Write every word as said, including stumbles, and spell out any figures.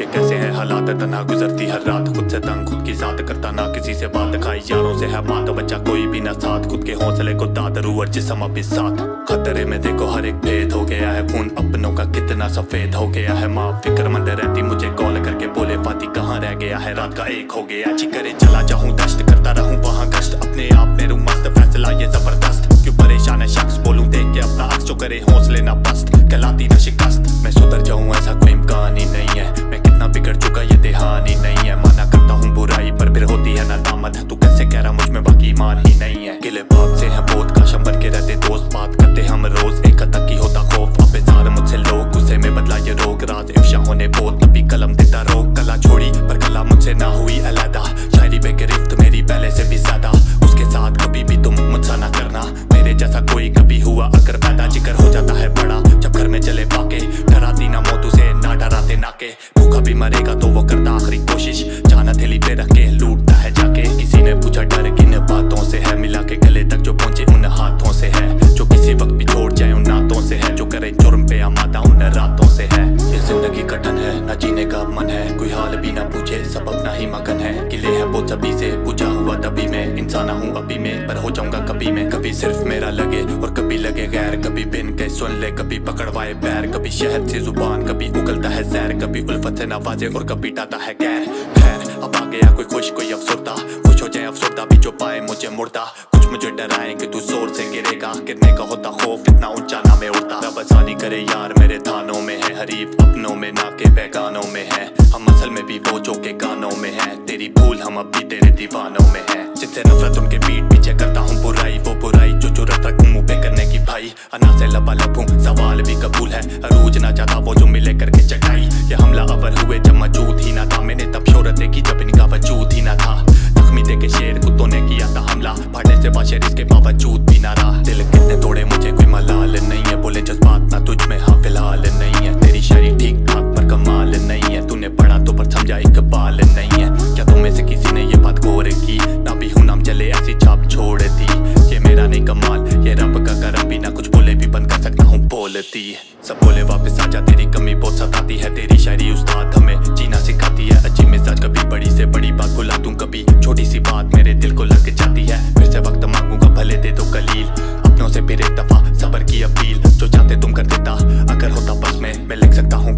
ये कैसे हैं हालात, तना गुजरती हर रात, खुद से तंग खुद की साथ, करता ना किसी से बात, खाई यारों से है मात, बच्चा कोई भी ना साथ, खुद के हौसले को दादरू और जिस्म अब इस साथ। खतरे में देखो हर एक भेद हो गया है, खून अपनों का कितना सफेद हो गया है, माँ फिक्रमंद रहती मुझे कॉल करके, बोले पाती कहाँ रह गया है, रात का एक हो गया जी, करे चला जाऊँ दश्त, करता रहूँ वहाँ कष्ट, अपने आप में रूम मस्त, फैसला ये जबरदस्त, क्यों परेशान है शख्स, बोलूँ देख के अपना अक्स, जो करे हौसले ना बस्त, कहलाती ना शिकस्त, मैं सुधर जाऊँ ऐसा कोई इम्कान ही नहीं है, मैं कितना बिगड़ चुका ये देहानी नहीं है, माना करता हूँ बुराई पर फिर होती है नादामत, तू कैसे कह रहा मुझ में बाकी ईमान ही नहीं है, गिले बाप से है बहुत काशम बन के रहते दोस्त, बात करते हम रोज एक हद तक ही होता खौफ, अब इज़हार मुझसे लोग गुस्से में बदला ये रोग, रात इफ्शा होने बहुत तभी कलम देता रोक, कला छोड़ी पर कला मुझसे ना हुई अलहदा, शायरी पे गिरफ्त मेरी पहले से भी ज्यादा, उसके साथ कभी भी तुम मुझसा ना करना, मेरे जैसा कोई कभी हुआ अगर पैदा, जिक्र हो जाता है बड़ा जब घर में चले पाके, डराती ना मौत उसे ना डराते नाके, भूखा भी मरेगा तो वो करता आखिरी कोशिश, जाना थैली पे रख के लूटता है जाके, किसी ने पूछा डर किन बातों से है, मिला के गले तक जो पहुंचे उन हाथों से है, जो किसी वक्त भी छोड़ जाए उन नातों से है, जो करे जुर्म पे आमादा उन रातों से है, ये जिंदगी कठिन है ना जीने का मन है, कोई हाल भी ना पूछे सब अपना ही मगन है, किले है वो सभी से पूछा हुआ तभी मैं, इंसान हूँ अभी मैं पर हो जाऊंगा कभी मैं, कभी सिर्फ मेरा लगे और कभी लगे गैर, कभी बिन के सुन ले कभी पकड़वाए पैर, कभी शहर से जुबान, कभी उगलता है जहर, कभी उल्फत से नवाजे और कभी टाता है गैर, खैर अब आ गया कोई खुश कोई अफसरदा, खुश हो जाए अफसरदा भी जो पाए मुझे मुर्दा, कुछ मुझे डराए कि तू जोर से गिरेगा, गिरने का होता खौफ इतना ऊंचा ना मैं उड़ता, रब आसानी करे यार मेरे थानों में है, हरीफ अपनों में ना के बेगानों में है, हम असल में भी वो जो के गानों में है, तेरी भूल हम अब भी तेरे दीवानों में है, जिससे नफरत उनके पीठ पीछे करता हूँ बुराई, वो बुराई जो चुरत रखूं मुँह पे करने की भाई, अना से लबा लबूं सवाल भी कबूल है, अरूज ना चाहता वो जो मिले करके चटाई, ये हमला अवर हुए जब मौजूद ही ना था, मैंने तब शोहरत देखी जब इनका वजूद ही ना था, जख्मी देखे शेर कुत्तों ने किया था हमला, फाड़ने से बाशर इसके बावजूद भी ना रहा, दिल कितने तोड़े मुझे कोई मलाल नहीं है, बोले जज्बात ना तुझ में हाँ फिलहाल नहीं है, तेरी शायरी ठीक ठाक पर कमाल नहीं है, तूने पढ़ा तो पर समझा इकबाल नहीं है, क्या तुम में से किसी ने ये बात गौर की, ना भी हूं नाम चले ऐसी छाप छोड़ दी, ये मेरा नहीं कमाल ये रब का करम, भी ना कुछ बोले भी बंद कर सकता हूँ बोलती, सब बोले वापस आ जा, तेरी कमी बहुत सताती है, तेरी शायरी उस्ताद हमें जीना सिखाती है, अच्छी मिजाज कभी बड़ी से बड़ी बात बुला दूं, कभी छोटी सी बात मेरे दिल को लग जाती है, फिर से वक्त मांगूंगा भले दे दो कलील, अपनों से फिर एक दफा सबर की अपील, जो चाहते तुम कर देता अगर होता बस में मैं लिख सकता हूँ